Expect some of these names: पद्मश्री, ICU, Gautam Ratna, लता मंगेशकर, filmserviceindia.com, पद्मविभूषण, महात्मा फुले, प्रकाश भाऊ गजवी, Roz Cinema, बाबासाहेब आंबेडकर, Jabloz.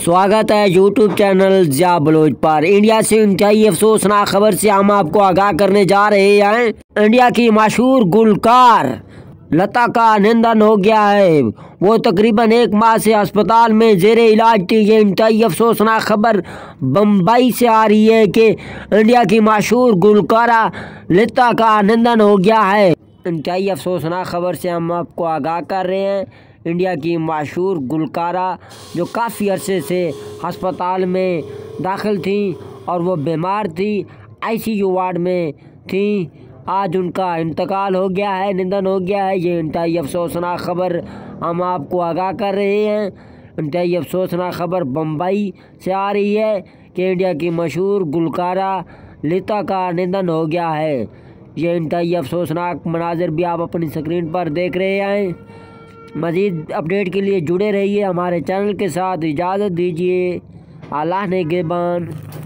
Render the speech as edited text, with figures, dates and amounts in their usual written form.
स्वागत है YouTube channel जाबलोज पर। इंडिया से इंतहाई अफसोसनाक खबर से हम आपको आगाह करने जा रहे हैं। इंडिया की मशहूर गुलकार लता का निधन हो गया है। वो तकरीबन एक माह से अस्पताल में जेरे इलाज थी। ये इंतहाई अफसोसनाक खबर बम्बई से आ रही है कि इंडिया की मशहूर गुलकारा लता का निधन हो गया है। इंतहाई अफसोसनाक खबर से हम आपको आगाह कर रहे हैं। इंडिया की मशहूर गुलकारा जो काफ़ी अरसे से अस्पताल में दाखिल थीं और वो बीमार थीं, ICU वार्ड में थीं, आज उनका इंतकाल हो गया है, निधन हो गया है। ये इंतहाई अफसोसनाक खबर हम आपको आगाह कर रहे हैं। इंतहाई अफसोसनाक खबर बम्बई से आ रही है कि इंडिया की मशहूर गुलकारा लता का निधन हो गया है। ये इंतहाई अफसोसनाक मनाजिर भी आप अपनी स्क्रीन पर देख रहे हैं। मज़ीद अपडेट के लिए जुड़े रहिए हमारे चैनल के साथ। इजाज़त दीजिए, अल्लाह ने गिरबान।